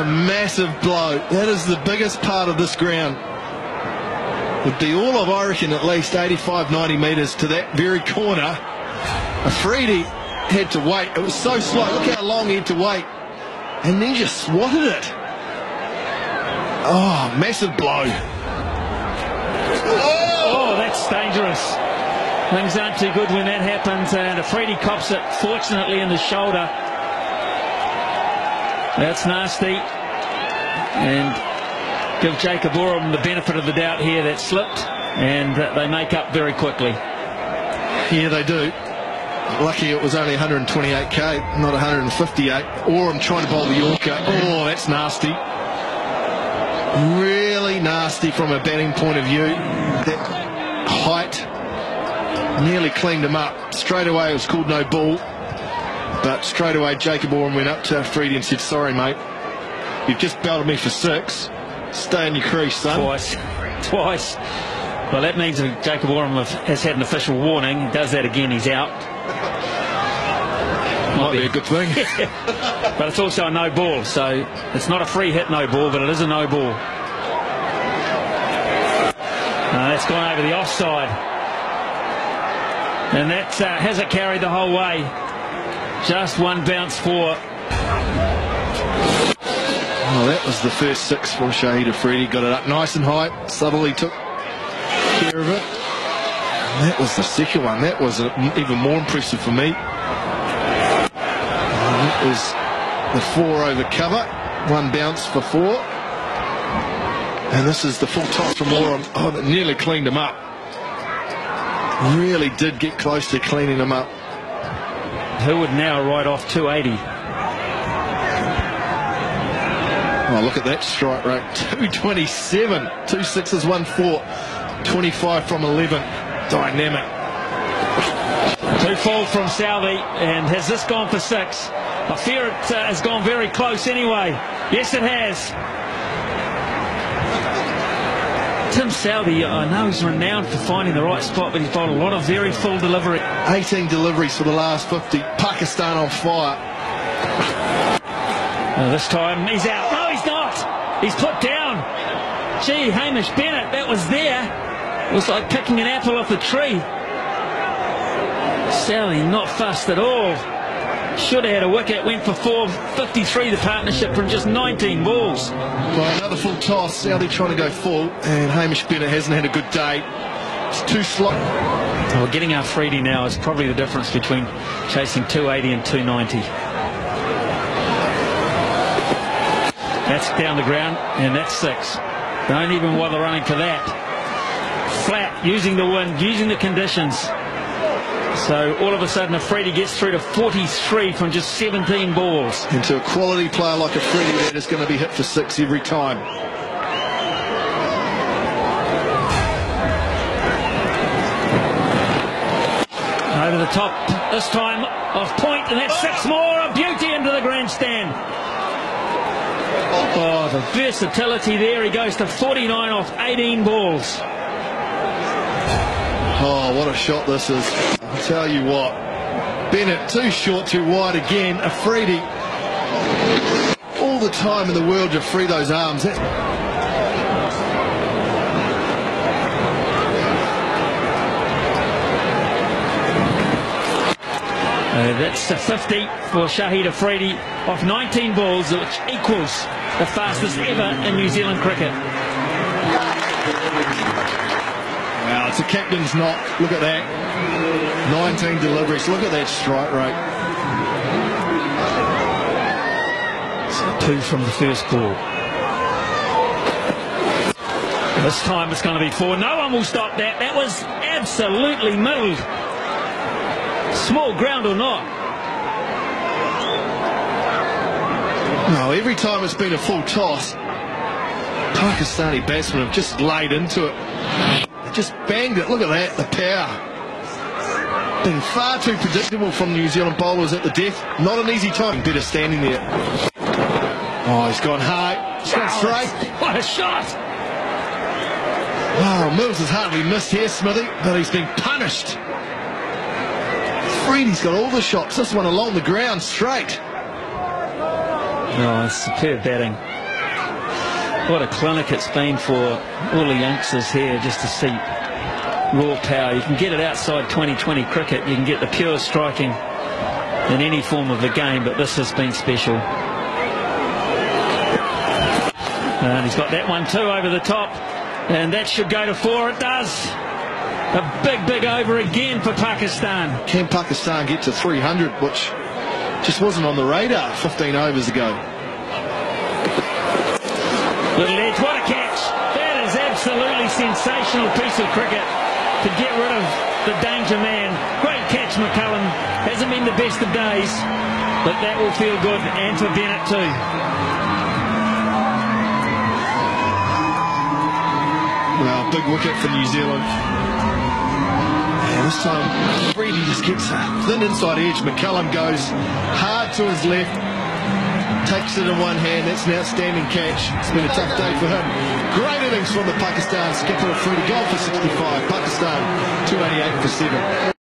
A massive blow. That is the biggest part of this ground. Would be all of, I reckon, at least 85, 90 metres to that very corner. Afridi had to wait. It was so slow. Look how long he had to wait. And then just swatted it. Oh, massive blow. Oh, that's dangerous. Things aren't too good when that happens, and Afridi cops it, fortunately, in the shoulder. That's nasty. And give Jacob Oram the benefit of the doubt here. That slipped, and they make up very quickly. Yeah, they do. Lucky it was only 128k, not 158. Oram trying to bowl the Yorker. Oh, that's nasty. Really nasty from a batting point of view. That height nearly cleaned him up. Straight away it was called no ball, but straight away Jacob Oram went up to Afridi and said, sorry mate, you've just belted me for six. Stay in your crease, son. Twice. Well, that means that Jacob Oram has had an official warning. He does that again, he's out. Might be a good thing. Yeah. But it's also a no ball, so it's not a free hit no ball, but it is a no ball. That's gone over the offside. And that has it carried the whole way. Just one bounce for. Oh, that was the first six for Shahid Afridi. Got it up nice and high. Subtly took care of it. And that was the second one. That was even more impressive for me. It was the four over cover. One bounce for four. And this is the full toss from Oram. Oh, that nearly cleaned him up. Really did get close to cleaning him up. Who would now write off 280? Oh, look at that strike rate. 227. 2 sixes, 1 4. 25 from 11. Dynamic. 2 full from Salby. And has this gone for six? I fear it has gone very close anyway. Yes, it has. Tim Salby, I know he's renowned for finding the right spot, but he's bowled a lot of very full delivery. 18 deliveries for the last 50. Pakistan on fire. This time he's out. No, he's not. He's put down. Gee, Hamish Bennett, that was there. It was like picking an apple off the tree. Salby not fussed at all. Should have had a wicket, went for 4.53 the partnership from just 19 balls. Well, another full toss, Salby trying to go full, and Hamish Bennett hasn't had a good day. It's too slow. Well, getting Afridi now is probably the difference between chasing 280 and 290. That's down the ground, and that's six. Don't even bother running for that. Flat, using the wind, using the conditions. So all of a sudden Afridi gets through to 43 from just 17 balls. And to a quality player like Afridi, that is going to be hit for six every time. Over the top, this time off point, and that's six more. A beauty into the grandstand. Oh, the versatility there. He goes to 49 off 18 balls. Oh, what a shot this is. I'll tell you what. Bennett, too short, too wide again. Afridi, all the time in the world to free those arms. That's a 50 for Shahid Afridi off 19 balls, which equals the fastest ever in New Zealand cricket. Wow, it's a captain's knock. Look at that. 19 deliveries. Look at that strike rate. So 2 from the first ball. This time it's going to be 4. No one will stop that. That was absolutely middled. Small ground or not. No, every time it's been a full toss, Pakistani batsmen have just laid into it. Just banged it. Look at that, the power. Been far too predictable from New Zealand bowlers at the death. Not an easy time. Better standing there. Oh, he's gone high. He's gone straight. What a shot. Oh, Mills has hardly missed here, Smithy, but he's been punished. Freddie's got all the shots. This one along the ground straight. Oh, superb batting. What a clinic it's been for all the youngsters here, just to see raw power. You can get it outside 2020 cricket. You can get the pure striking in any form of the game, but this has been special. And he's got that one too over the top, and that should go to four. It does. A big, big over again for Pakistan. Can Pakistan get to 300, which just wasn't on the radar 15 overs ago? Little edge, what a catch. That is absolutely sensational piece of cricket to get rid of the danger man. Great catch, McCullum. Hasn't been the best of days, but that will feel good, and for Bennett too. Wow, big wicket for New Zealand. And this time, Breedy just gets a thin inside edge. McCullum goes hard to his left, takes it in one hand. That's an outstanding catch. It's been a tough day for him. Great innings from the Pakistan skipper. Afridi, goal for 65. Pakistan 288 for 7.